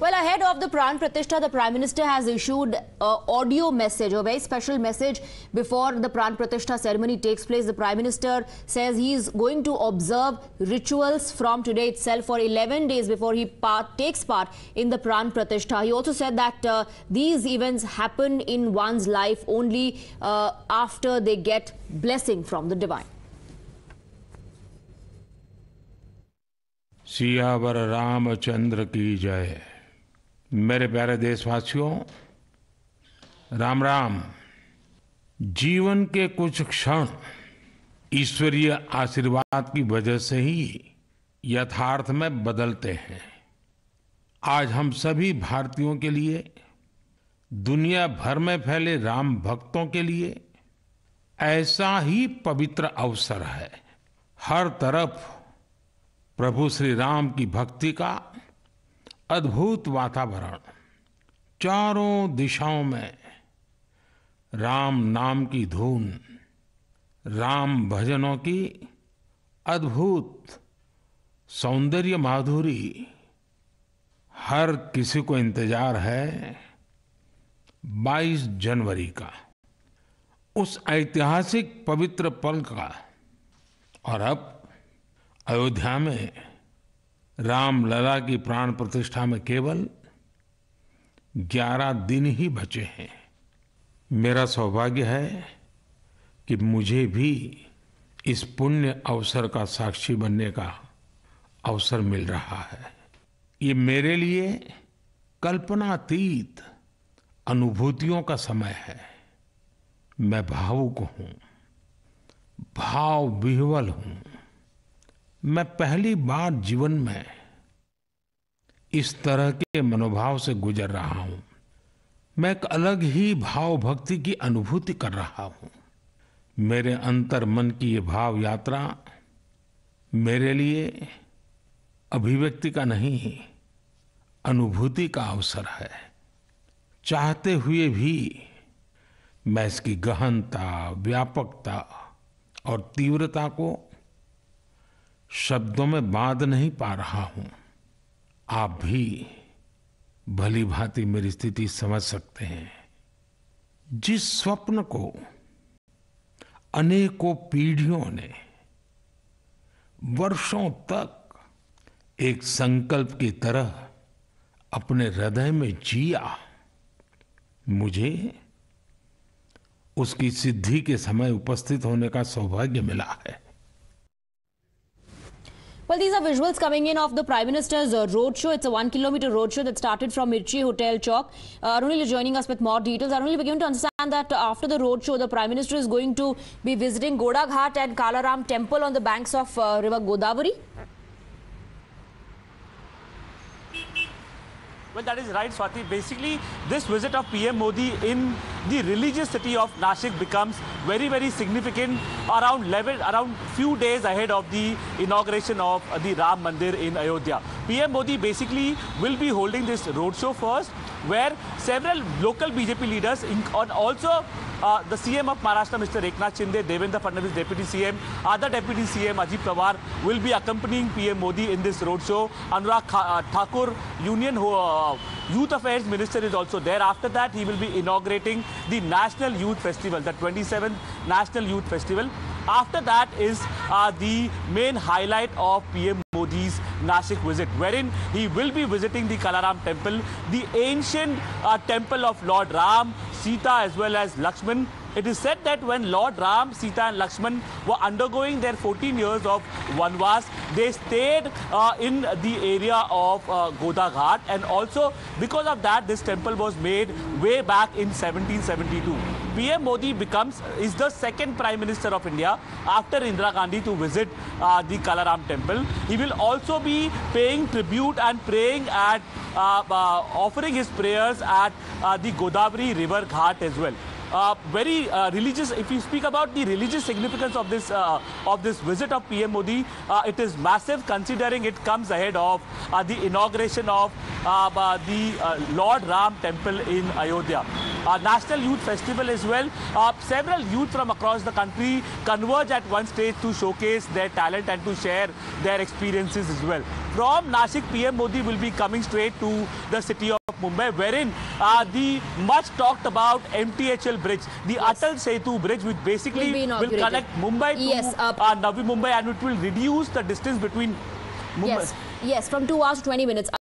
Well, ahead of the Pran Pratishtha, the Prime Minister has issued an audio message, a very special message before the Pran Pratishtha ceremony takes place. The Prime Minister says he is going to observe rituals from today itself for 11 days before he takes part in the Pran Pratishtha. He also said that these events happen in one's life only after they get blessing from the divine. Siya वर रामचंद्र की जय। मेरे प्यारे देशवासियों, राम राम। जीवन के कुछ क्षण ईश्वरीय आशीर्वाद की वजह से ही यथार्थ में बदलते हैं। आज हम सभी भारतीयों के लिए, दुनिया भर में फैले राम भक्तों के लिए ऐसा ही पवित्र अवसर है। हर तरफ प्रभु श्री राम की भक्ति का अद्भुत वातावरण, चारों दिशाओं में राम नाम की धुन, राम भजनों की अद्भुत सौंदर्य माधुरी। हर किसी को इंतजार है 22 जनवरी का, उस ऐतिहासिक पवित्र पल का। और अब अयोध्या में राम लला की प्राण प्रतिष्ठा में केवल 11 दिन ही बचे हैं। मेरा सौभाग्य है कि मुझे भी इस पुण्य अवसर का साक्षी बनने का अवसर मिल रहा है। ये मेरे लिए कल्पनातीत अनुभूतियों का समय है। मैं भावुक हूँ, भाव विह्वल हूँ। मैं पहली बार जीवन में इस तरह के मनोभाव से गुजर रहा हूँ। मैं एक अलग ही भाव भक्ति की अनुभूति कर रहा हूँ। मेरे अंतर मन की ये भाव यात्रा मेरे लिए अभिव्यक्ति का नहीं, अनुभूति का अवसर है। चाहते हुए भी मैं इसकी गहनता, व्यापकता और तीव्रता को शब्दों में बांध नहीं पा रहा हूं। आप भी भली भांति मेरी स्थिति समझ सकते हैं। जिस स्वप्न को अनेकों पीढ़ियों ने वर्षों तक एक संकल्प की तरह अपने हृदय में जिया, मुझे उसकी सिद्धि के समय उपस्थित होने का सौभाग्य मिला है। Well, these are visuals coming in of the Prime Minister's roadshow. It's a 1-kilometer roadshow that started from Mirchi Hotel Chowk. Arunil is joining us with more details. Arunil, we're given to understand that after the roadshow, the Prime Minister is going to be visiting Goda Ghat and Kalaram Temple on the banks of River Godavari. Well, that is right, Swati. Basically, this visit of PM Modi in the religious city of Nashik becomes very, very significant around few days ahead of the inauguration of the Ram Mandir in Ayodhya. PM Modi basically will be holding this roadshow first, where several local BJP leaders and also the CM of Maharashtra, Mr. Eknath Shinde, Devendra Fadnavis, Deputy CM, other Deputy CM, Ajit Pawar, will be accompanying PM Modi in this roadshow. Anurag Thakur, Union Youth Affairs Minister, is also there. After that, he will be inaugurating the National Youth Festival, the 27th National Youth Festival. After that is the main highlight of PM Modi's Nashik visit, wherein he will be visiting the Kalaram temple, the ancient temple of Lord Ram, Sita as well as Lakshman. It is said that when Lord Ram, Sita and Lakshman were undergoing their 14 years of vanvash, they stayed in the area of Goda Ghat, and also because of that this temple was made way back in 1772. PM Modi is the second Prime Minister of India after Indira Gandhi to visit the Kalaram temple. He will also be paying tribute and praying at offering his prayers at the Godavari river ghat as well. Very religious. If you speak about the religious significance of this visit of PM Modi, it is massive, considering it comes ahead of the inauguration of the Lord Ram temple in Ayodhya. National Youth Festival as well. Several youth from across the country converge at one stage to showcase their talent and to share their experiences as well. From Nashik, PM Modi will be coming straight to the city of Mumbai, wherein the much talked about MTHL bridge, the Atal Setu bridge, which basically will connect Mumbai to Navimumbai, and it will reduce the distance between Mumbai. Yes, from 2 hours to 20 minutes.